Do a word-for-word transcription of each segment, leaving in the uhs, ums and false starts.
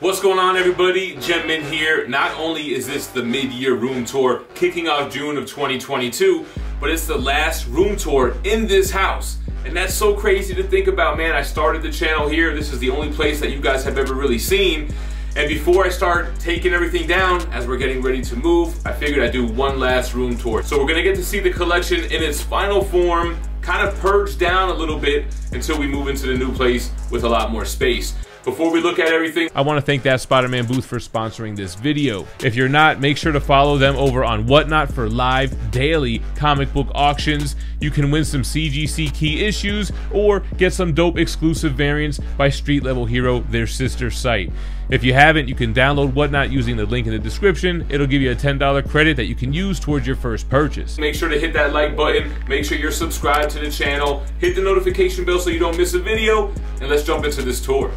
What's going on, everybody? Gemmin here. Not only is this the mid-year room tour kicking off June of twenty twenty-two, but it's the last room tour in this house. And that's so crazy to think about, man. I started the channel here. This is the only place that you guys have ever really seen. And before I start taking everything down, as we're getting ready to move, I figured I'd do one last room tour. So we're gonna get to see the collection in its final form, kind of purged down a little bit until we move into the new place with a lot more space. Before we look at everything, I want to thank That Spider-Man Booth for sponsoring this video. If you're not, make sure to follow them over on WhatNot for live daily comic book auctions. You can win some C G C key issues or get some dope exclusive variants by Street Level Hero, their sister site. If you haven't, you can download WhatNot using the link in the description. It'll give you a ten dollar credit that you can use towards your first purchase. Make sure to hit that like button. Make sure you're subscribed to the channel. Hit the notification bell so you don't miss a video. And let's jump into this tour.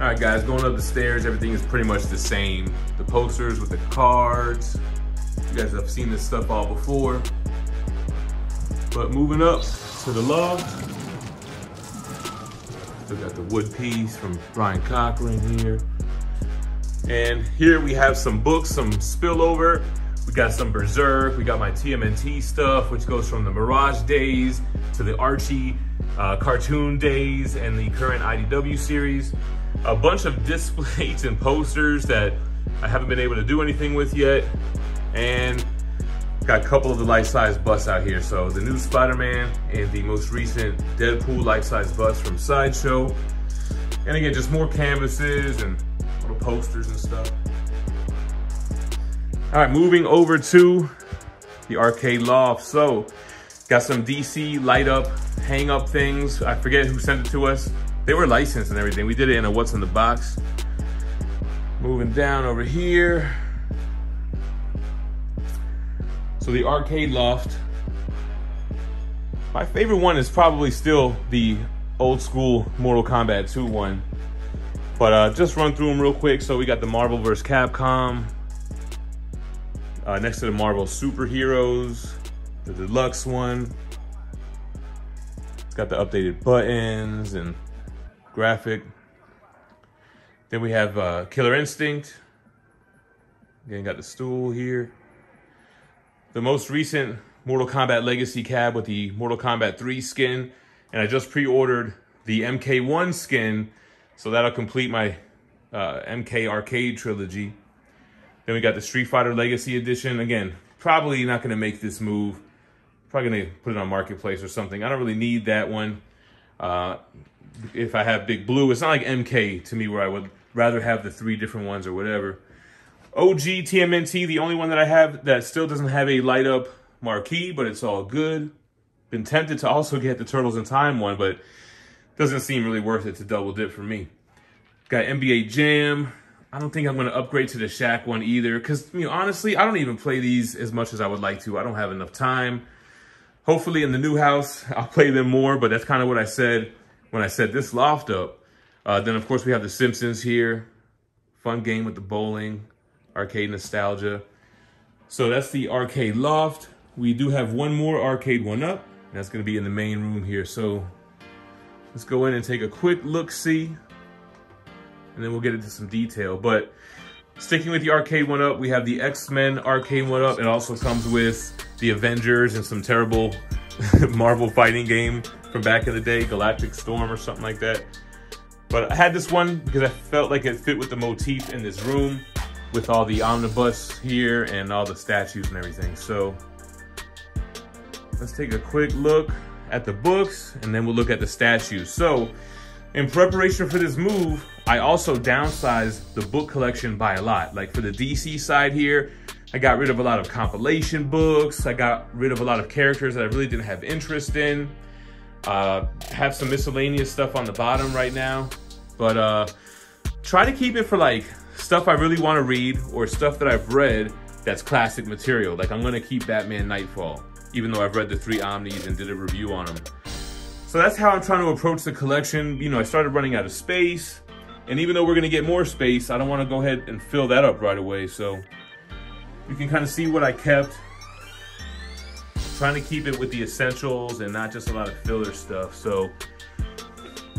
All right, guys, going up the stairs, everything is pretty much the same. The posters with the cards. You guys have seen this stuff all before. But moving up to the loft. Still got the wood piece from Brian Cochran here. And here we have some books, some spillover. We got some Berserk. We got my T M N T stuff, which goes from the Mirage days to the Archie uh, cartoon days and the current I D W series. A bunch of displays and posters that I haven't been able to do anything with yet. And got a couple of the life-size busts out here. So the new Spider-Man and the most recent Deadpool life-size bust from Sideshow. And again, just more canvases and little posters and stuff. All right, moving over to the arcade loft. So got some D C light up, hang up things. I forget who sent it to us. They were licensed and everything. We did it in a what's in the box. Moving down over here. So the arcade loft. My favorite one is probably still the old school Mortal Kombat two one. But uh, just run through them real quick. So we got the Marvel versus. Capcom. Uh, next to the Marvel Superheroes. The deluxe one. It's got the updated buttons and graphic. Then we have uh, Killer Instinct. Again, got the stool here. The most recent Mortal Kombat Legacy cab with the Mortal Kombat three skin. And I just pre-ordered the M K one skin, so that'll complete my uh, M K arcade trilogy. Then we got the Street Fighter Legacy edition. Again, probably not gonna make this move. Probably gonna put it on Marketplace or something. I don't really need that one. Uh, if I have Big Blue, it's not like M K to me where I would rather have the three different ones or whatever. O G T M N T, the only one that I have that still doesn't have a light up marquee, but it's all good. Been tempted to also get the Turtles in Time one, but doesn't seem really worth it to double dip for me. Got N B A Jam. I don't think I'm gonna upgrade to the Shaq one either, because you know, honestly, I don't even play these as much as I would like to. I don't have enough time. Hopefully in the new house, I'll play them more, but that's kind of what I said when I set this loft up. Uh, then of course we have The Simpsons here. Fun game with the bowling, arcade nostalgia. So that's the arcade loft. We do have one more arcade one up, and that's gonna be in the main room here. So let's go in and take a quick look-see, and then we'll get into some detail. But sticking with the arcade one up, we have the X-Men arcade one up. It also comes with the Avengers and some terrible Marvel fighting game from back in the day, Galactic Storm or something like that. But I had this one because I felt like it fit with the motif in this room with all the omnibus here and all the statues and everything. So let's take a quick look at the books and then we'll look at the statues. So in preparation for this move, I also downsized the book collection by a lot. Like for the D C side here, I got rid of a lot of compilation books. I got rid of a lot of characters that I really didn't have interest in. Uh, have some miscellaneous stuff on the bottom right now. But uh, try to keep it for like stuff I really want to read or stuff that I've read that's classic material. Like I'm going to keep Batman Nightfall, even though I've read the three Omnis and did a review on them. So that's how I'm trying to approach the collection. You know, I started running out of space. And even though we're going to get more space, I don't want to go ahead and fill that up right away. So you can kind of see what I kept. Trying to keep it with the essentials and not just a lot of filler stuff. So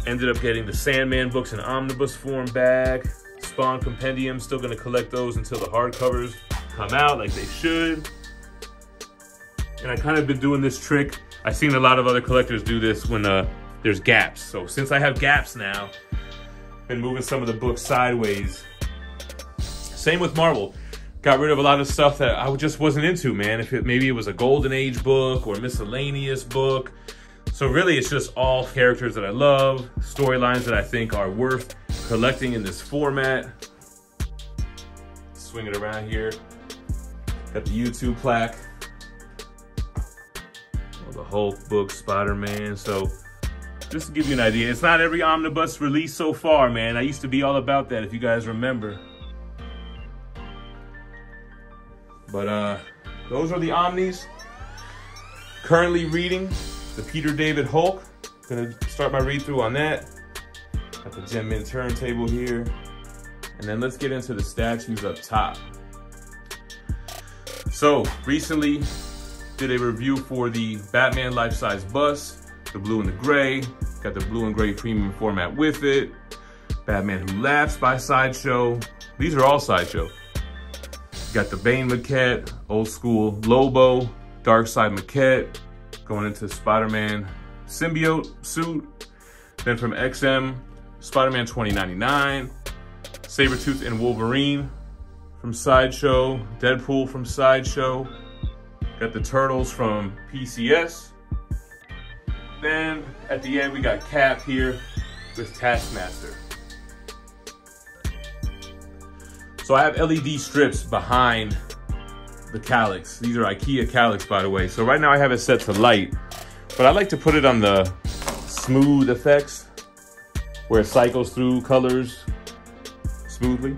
ended up getting the Sandman books in omnibus form back, Spawn Compendium, still gonna collect those until the hardcovers come out like they should. And I kind of been doing this trick. I've seen a lot of other collectors do this when uh, there's gaps. So since I have gaps now, I've been moving some of the books sideways. Same with Marvel. Got rid of a lot of stuff that I just wasn't into, man. If it, maybe it was a Golden Age book or a miscellaneous book. So really it's just all characters that I love, storylines that I think are worth collecting in this format. Swing it around here. Got the YouTube plaque. All the Hulk books, Spider-Man. So just to give you an idea, it's not every omnibus release so far, man. I used to be all about that, if you guys remember. But uh, those are the omnis. Currently reading the Peter David Hulk. Gonna start my read through on that. Got the Gemmin turntable here. And then let's get into the statues up top. So recently did a review for the Batman life-size bust, the blue and the gray. Got the blue and gray premium format with it. Batman Who Laughs by Sideshow. These are all Sideshow. Got the Bane maquette, old school Lobo, Darkseid maquette, going into Spider-Man symbiote suit. Then from X M, Spider-Man twenty ninety-nine, Sabretooth and Wolverine from Sideshow, Deadpool from Sideshow. Got the Turtles from P C S. Then at the end, we got Cap here with Taskmaster. So I have L E D strips behind the Calyx. These are IKEA Calyx, by the way. So right now I have it set to light, but I like to put it on the smooth effects where it cycles through colors smoothly.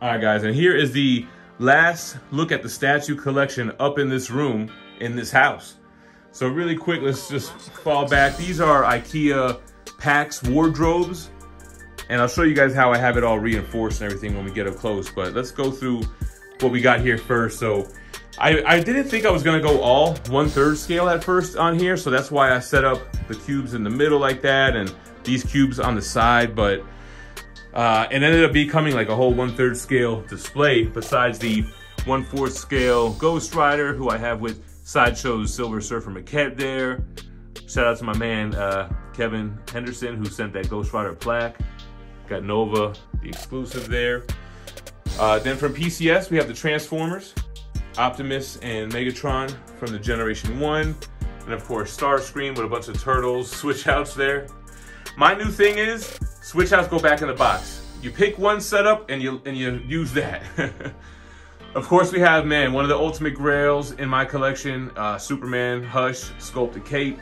All right, guys, and here is the last look at the statue collection up in this room. In this house. So really quick, let's just fall back. These are IKEA PAX wardrobes, and I'll show you guys how I have it all reinforced and everything when we get up close, but let's go through what we got here first. So I, I didn't think I was gonna go all one-third scale at first on here, so that's why I set up the cubes in the middle like that and these cubes on the side, but uh, it ended up becoming like a whole one-third scale display besides the one-fourth scale Ghost Rider, who I have with Sideshow's Silver Surfer maquette there. Shout out to my man, uh, Kevin Henderson, who sent that Ghost Rider plaque. Got Nova, the exclusive there. Uh, then from P C S, we have the Transformers, Optimus and Megatron from the Generation one. And of course, Starscream with a bunch of Turtles, switch outs there. My new thing is, switch outs go back in the box. You pick one setup and you, and you use that. Of course we have, man, one of the ultimate grails in my collection, uh, Superman, Hush, Sculpted Cape,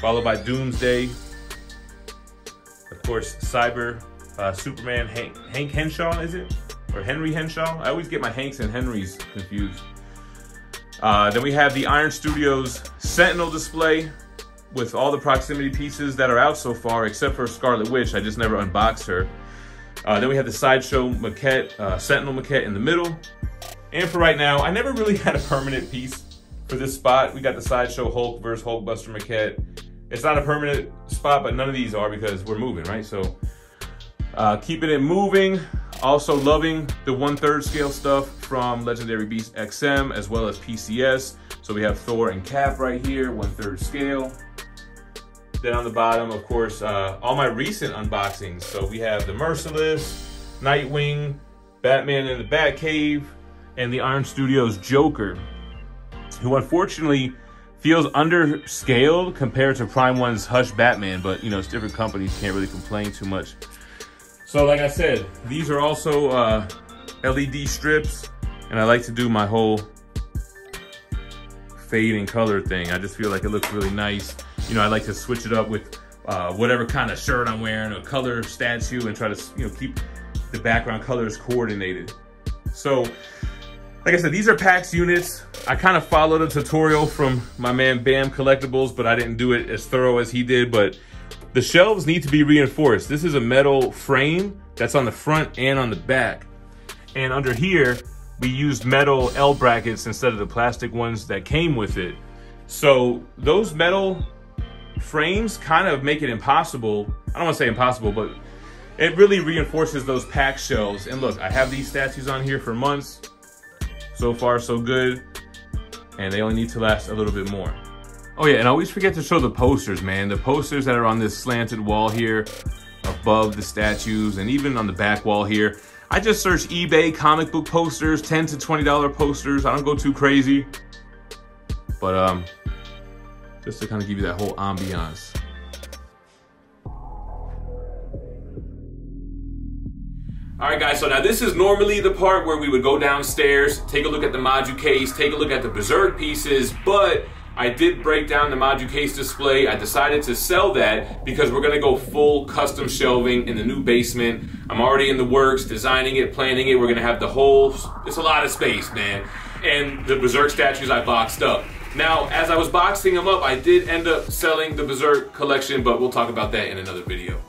followed by Doomsday. Of course, Cyber, uh, Superman, Hank, Hank Henshaw, is it? Or Henry Henshaw? I always get my Hanks and Henrys confused. Uh, then we have the Iron Studios Sentinel display with all the proximity pieces that are out so far, except for Scarlet Witch. I just never unboxed her. Uh, then we have the Sideshow maquette, uh, Sentinel maquette in the middle. And for right now, I never really had a permanent piece for this spot. We got the Sideshow Hulk versus Hulkbuster maquette. It's not a permanent spot, but none of these are because we're moving, right? So uh, keeping it moving. Also loving the one-third scale stuff from Legendary Beast X M as well as P C S. So we have Thor and Cap right here, one-third scale. Then on the bottom, of course, uh, all my recent unboxings. So we have the Merciless, Nightwing, Batman in the Batcave, and the Iron Studios Joker, who unfortunately feels underscaled compared to Prime One's Hush Batman, but you know, it's different companies, can't really complain too much. So like I said, these are also uh, L E D strips, and I like to do my whole fade and color thing. I just feel like it looks really nice. You know, I like to switch it up with uh, whatever kind of shirt I'm wearing or color statue and try to, you know, keep the background colors coordinated. So, like I said, these are PAX units. I kind of followed a tutorial from my man Bam Collectibles, but I didn't do it as thorough as he did. But the shelves need to be reinforced. This is a metal frame that's on the front and on the back. And under here, we used metal L brackets instead of the plastic ones that came with it. So those metal frames kind of make it impossible. I don't want to say impossible, but it really reinforces those pack shells. And look, I have these statues on here for months. So far, so good. And they only need to last a little bit more. Oh yeah, and I always forget to show the posters, man. The posters that are on this slanted wall here, above the statues, and even on the back wall here. I just search eBay comic book posters, ten to twenty dollar posters. I don't go too crazy. But um, just to kind of give you that whole ambiance. All right, guys, so now this is normally the part where we would go downstairs, take a look at the Maju case, take a look at the Berserk pieces, but I did break down the Maju case display. I decided to sell that because we're gonna go full custom shelving in the new basement. I'm already in the works, designing it, planning it. We're gonna have the whole, it's a lot of space, man. And the Berserk statues I boxed up. Now, as I was boxing them up, I did end up selling the Berserk collection, but we'll talk about that in another video.